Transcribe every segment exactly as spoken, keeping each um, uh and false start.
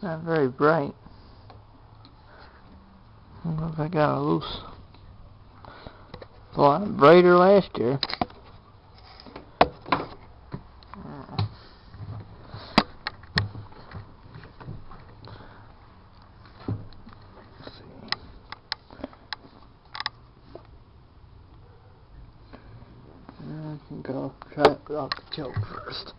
Not very bright. I don't know if I got a loose. It's a lot brighter last year. Go try it off the choke first.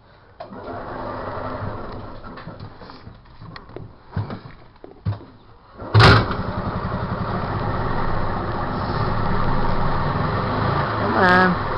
Come on.